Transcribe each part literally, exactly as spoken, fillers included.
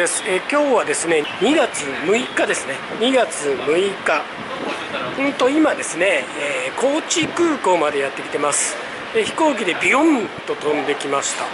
です。え今日はですね、にがつむいかですね。にがつむいか。うんと今ですね、えー、高知空港までやってきてます。で飛行機でビヨンと飛んできました。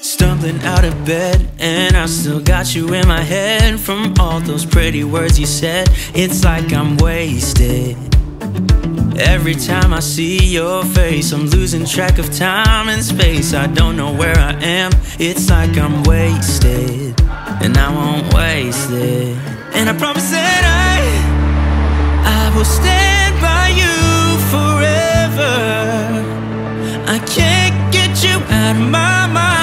Stumbling out of bed, and I still got you in my head from all those pretty words you said. It's like I'm wasted. Every time I see your face, I'm losing track of time and space. I don't know where I am. It's like I'm wasted, and I won't waste it. And I promise that I, I will stand by you forever. I can't get you out of my mind.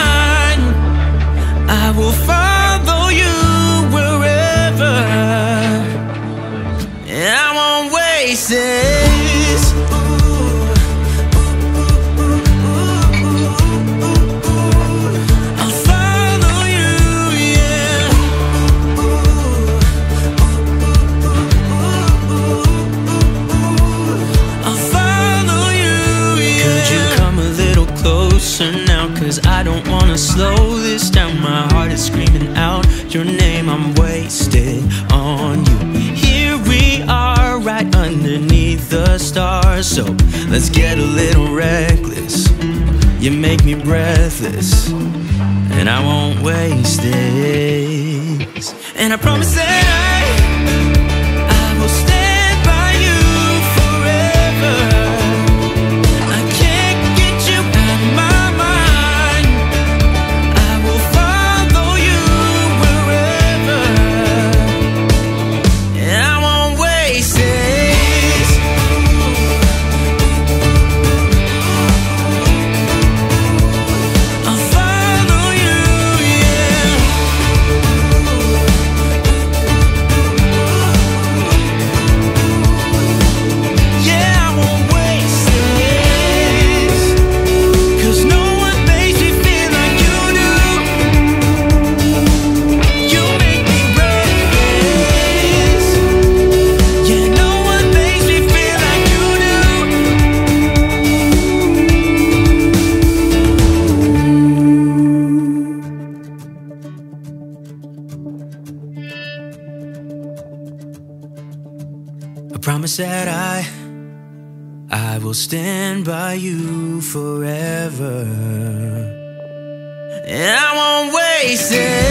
I will follow you wherever, and I won't waste this. I'll follow you, yeah. I'll follow you, yeah. Could you come a little closer now? 'Cause I don't wanna slow this down. My heart is screaming out your name. I'm wasted on you. Here we are, right underneath the stars. So let's get a little reckless. You make me breathless, and I won't waste this. And I promise that I, I will stay. Promise that I, I will stand by you forever, and I won't waste it.